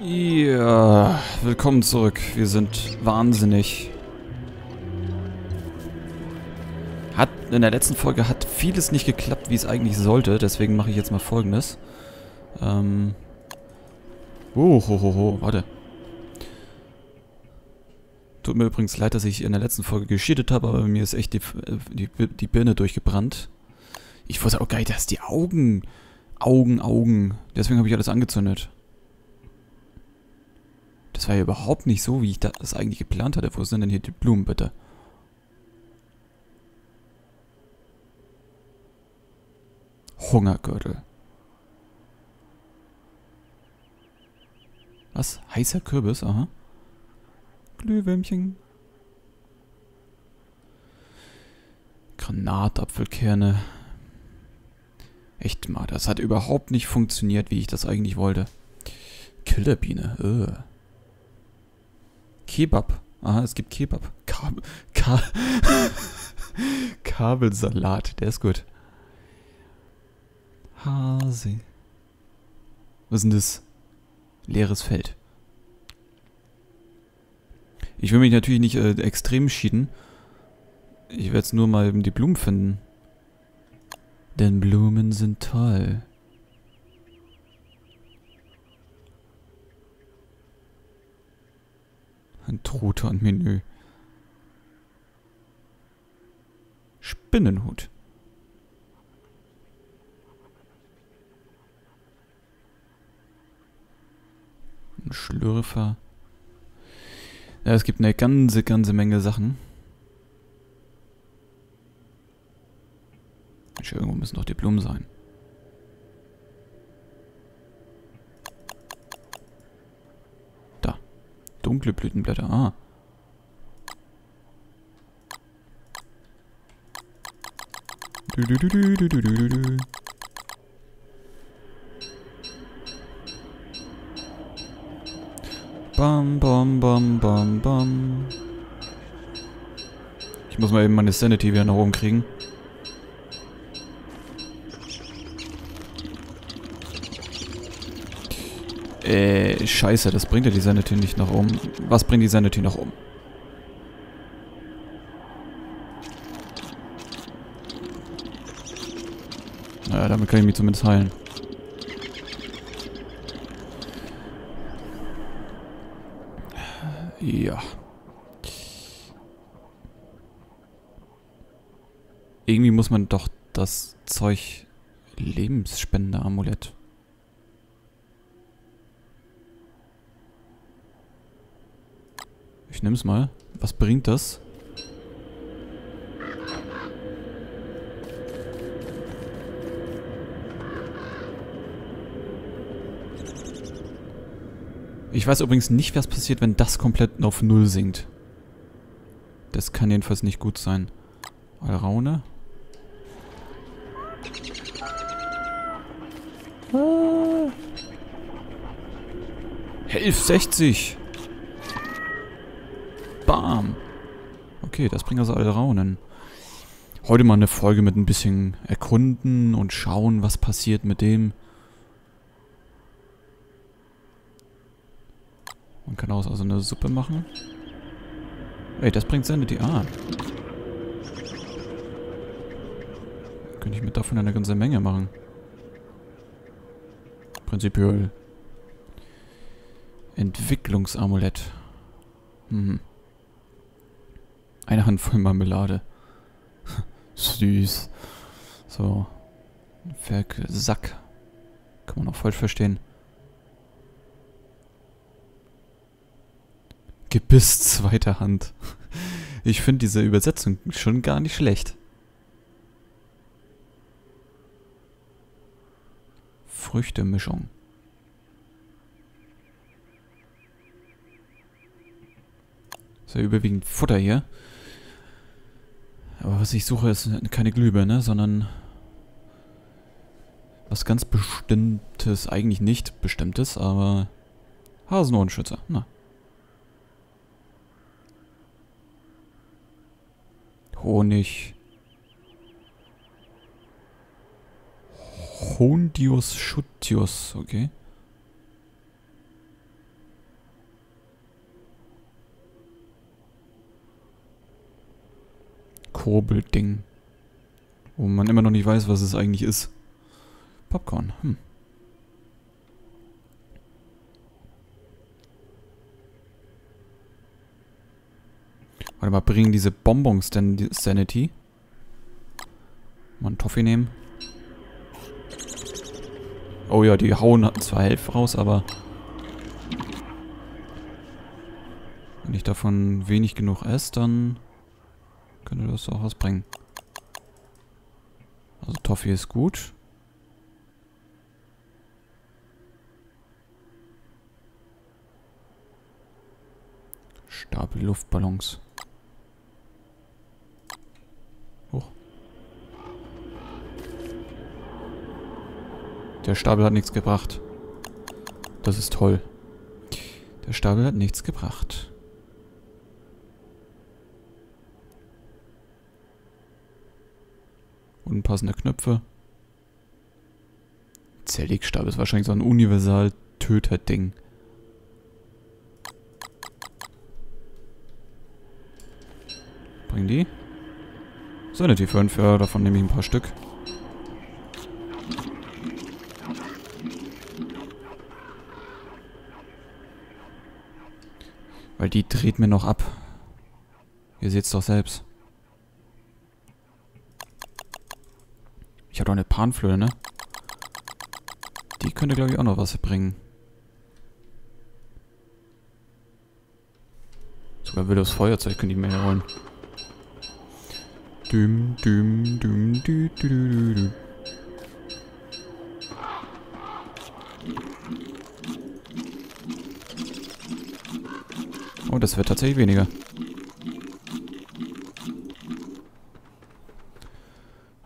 Ja, willkommen zurück. Wir sind wahnsinnig. In der letzten Folge hat vieles nicht geklappt, wie es eigentlich sollte. Deswegen mache ich jetzt mal Folgendes. Warte. Tut mir übrigens leid, dass ich in der letzten Folge gescheatet habe, aber mir ist echt die Birne durchgebrannt. Ich wusste auch gar nicht, dass die Augen. Deswegen habe ich alles angezündet. Das war ja überhaupt nicht so, wie ich das eigentlich geplant hatte. Wo sind denn hier die Blumen, bitte? Hungergürtel. Was? Heißer Kürbis? Aha. Glühwürmchen. Granatapfelkerne. Echt mal, das hat überhaupt nicht funktioniert, wie ich das eigentlich wollte. Killerbiene. Kebab. Aha, es gibt Kebab. Kabelsalat, der ist gut. Hase. Was ist denn das? Leeres Feld. Ich will mich natürlich nicht extrem schieden. Ich werde jetzt nur mal eben die Blumen finden. Denn Blumen sind toll. Ein Truthahn-Menü. Spinnenhut. Ein Schlürfer. Ja, es gibt eine ganze Menge Sachen. Irgendwo müssen doch die Blumen sein. Dunkle Blütenblätter, ah. Bam, bam, bam, bam, bam. Ich muss mal eben meine Sanity wieder nach oben kriegen. Scheiße, das bringt ja die Sanity nicht nach oben. Was bringt die Sanity nach oben? Naja, damit kann ich mich zumindest heilen. Ja. Irgendwie muss man doch das Zeug... Lebensspender-Amulett... Ich nehme es mal. Was bringt das? Ich weiß übrigens nicht, was passiert, wenn das komplett auf Null sinkt. Das kann jedenfalls nicht gut sein. Alraune. Ah. Hilf 60! Bam! Okay, das bringt also alle Raunen. Heute mal eine Folge mit ein bisschen erkunden und schauen, was passiert mit dem. Man kann auch also eine Suppe machen. Ey, das bringt Sanity. Ah. Könnte ich mit davon eine ganze Menge machen. Prinzipiell. Entwicklungsamulett. Mhm. Eine Handvoll Marmelade. Süß. So. Werksack. Kann man auch falsch verstehen. Gebiss zweiter Hand. Ich finde diese Übersetzung schon gar nicht schlecht. Früchtemischung. Ist ja überwiegend Futter hier. Aber was ich suche, ist keine Glühbirne, sondern was ganz Bestimmtes, eigentlich nicht Bestimmtes, aber Hasenohrenschützer. Na. Honig. Hondius Schutius, okay. Vorbildding. Wo man immer noch nicht weiß, was es eigentlich ist. Popcorn. Warte mal, bringen diese Bonbons denn Sanity? Mal einen Toffee nehmen. Oh ja, die hauen zwar Hilfe raus, aber... Wenn ich davon wenig genug esse, dann... Könnte das auch was bringen. Also Toffee ist gut. Stapel Luftballons. Hoch. Der Stapel hat nichts gebracht. Das ist toll. Der Stapel hat nichts gebracht. Unpassende Knöpfe. Zelligstab ist wahrscheinlich so ein Universal-Töter-Ding. Bring die. Sanity 5, ja, davon nehme ich ein paar Stück. Weil die dreht mir noch ab. Ihr seht's doch selbst. Ich habe doch eine Panflöte, ne? Die könnte, glaube ich, auch noch was bringen. Sogar wildes Feuerzeug könnte ich mir holen. Düm, düm, düm, dü, dü, dü, dü. Oh, das wird tatsächlich weniger.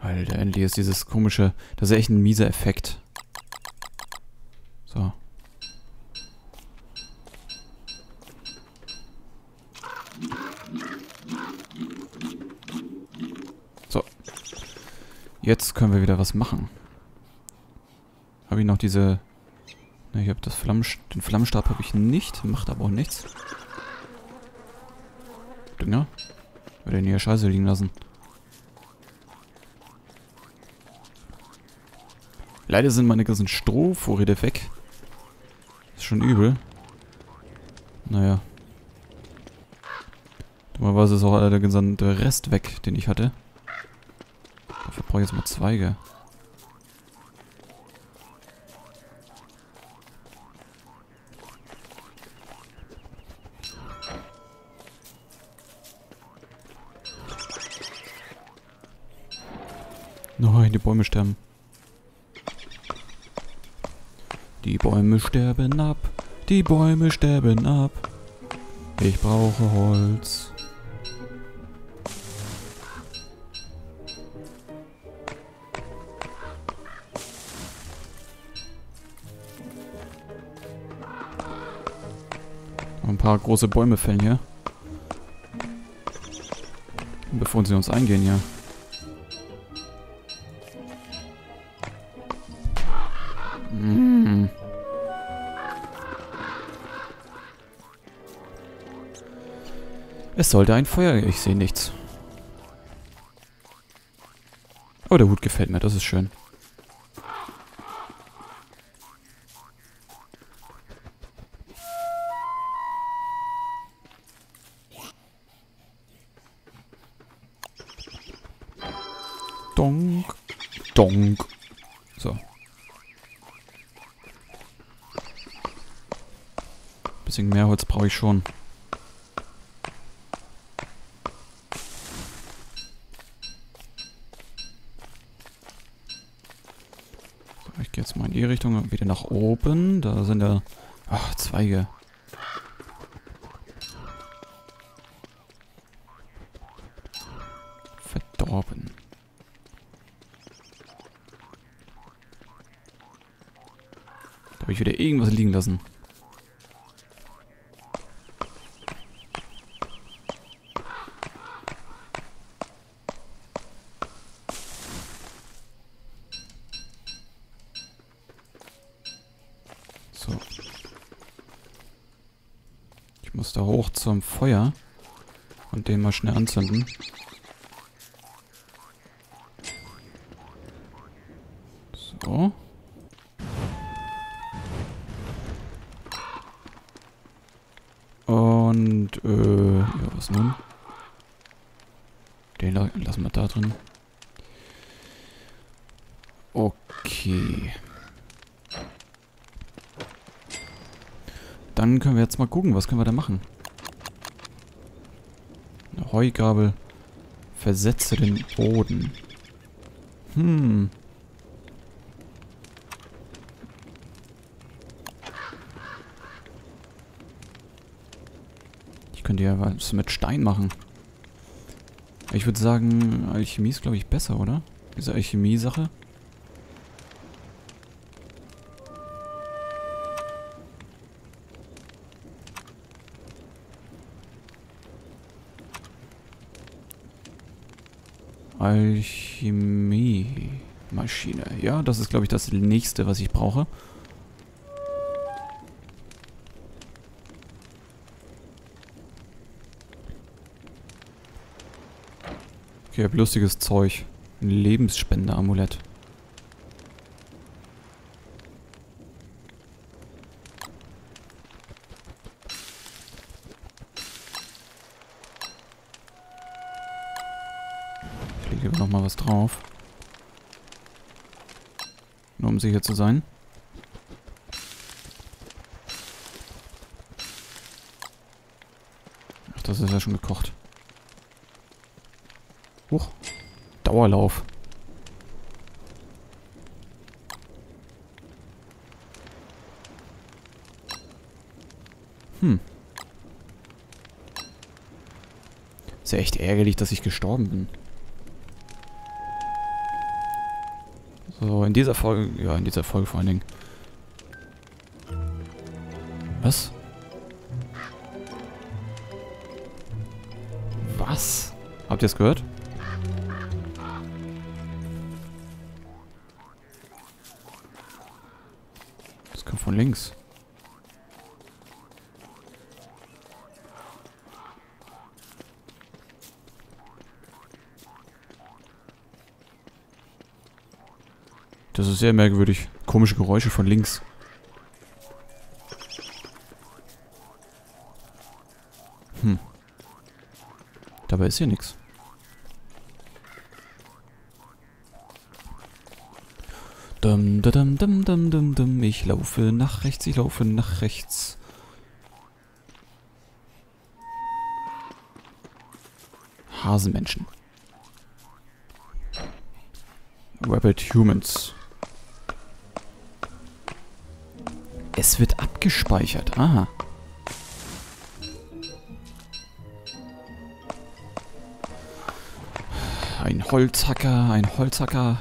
Alter, endlich ist dieses komische... Das ist echt ein mieser Effekt. So. So. Jetzt können wir wieder was machen. Habe ich noch diese... Ne, ich habe das den Flammenstab habe ich nicht. Macht aber auch nichts. Dinger. Ich würde den hier Scheiße liegen lassen. Leider sind meine ganzen Strohvorräte weg. Ist schon übel. Naja. Dummerweise ist auch der gesamte Rest weg, den ich hatte. Dafür brauche ich jetzt mal Zweige. Nein, die Bäume sterben. Die Bäume sterben ab. Die Bäume sterben ab. Ich brauche Holz. Ein paar große Bäume fällen hier. Bevor sie uns eingehen, ja. Es sollte ein Feuer... Ich sehe nichts. Oh, der Hut gefällt mir. Das ist schön. Donk. Donk. So. Bisschen mehr Holz brauche ich schon. Jetzt mal in die Richtung, wieder nach oben. Da sind ja... Ach, Zweige. Verdorben. Da habe ich wieder irgendwas liegen lassen. Ich muss da hoch zum Feuer und den mal schnell anzünden. So. Und, ja, was nun? Den lassen wir da drin. Okay. Dann können wir jetzt mal gucken, was können wir da machen? Eine Heugabel. Versetze den Boden. Hm. Ich könnte ja was mit Stein machen. Ich würde sagen, Alchemie ist, glaube ich, besser, oder? Diese Alchemie-Sache. Alchemie-Maschine. Ja, das ist, glaube ich, das nächste, was ich brauche. Okay, ich habe lustiges Zeug. Ein Lebensspender-Amulett. Ich lege aber nochmal was drauf. Nur um sicher zu sein. Ach, das ist ja schon gekocht. Huch. Dauerlauf. Hm. Ist ja echt ärgerlich, dass ich gestorben bin. So, in dieser Folge... Ja, in dieser Folge vor allen Dingen. Was? Was? Habt ihr es gehört? Von links. Das ist sehr merkwürdig. Komische Geräusche von links. Hm. Dabei ist hier nichts. Dum, dum, dum, dum, dum, dum. Ich laufe nach rechts, ich laufe nach rechts. Hasenmenschen. Rabid Humans. Es wird abgespeichert, aha. Ein Holzhacker, ein Holzhacker.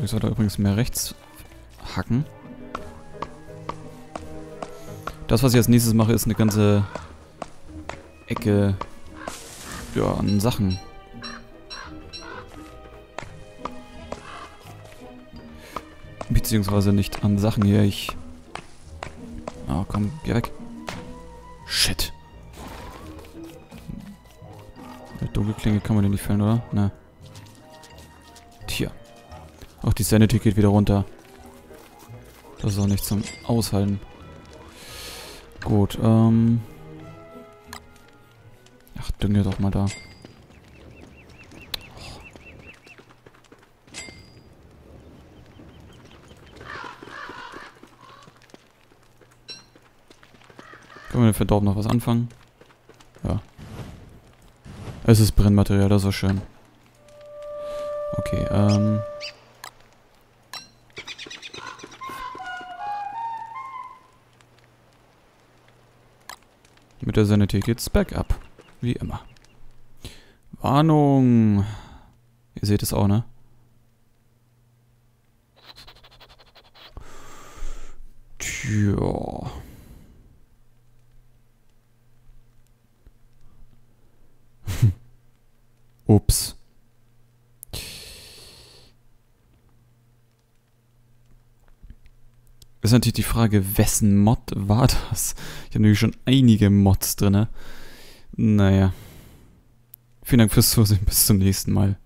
Ich sollte übrigens mehr rechts hacken. Das, was ich als nächstes mache, ist eine ganze Ecke, ja, an Sachen. Beziehungsweise nicht an Sachen hier. Ich... Oh, komm, geh weg. Shit. Eine Dunkelklinge kann man den nicht fällen, oder? Ne. Tja. Ach, die Sanity geht wieder runter. Das ist auch nicht zum Aushalten. Gut, ach, dünge doch mal da. Können wir denn für dort noch was anfangen? Ja. Es ist Brennmaterial, das ist schön. Okay, mit der Sanity geht's back up. Wie immer. Warnung! Ihr seht es auch, ne? Tja. Ups. Ist natürlich die Frage, wessen Mod war das? Ich habe nämlich schon einige Mods drin. Naja. Vielen Dank fürs Zusehen. Bis zum nächsten Mal.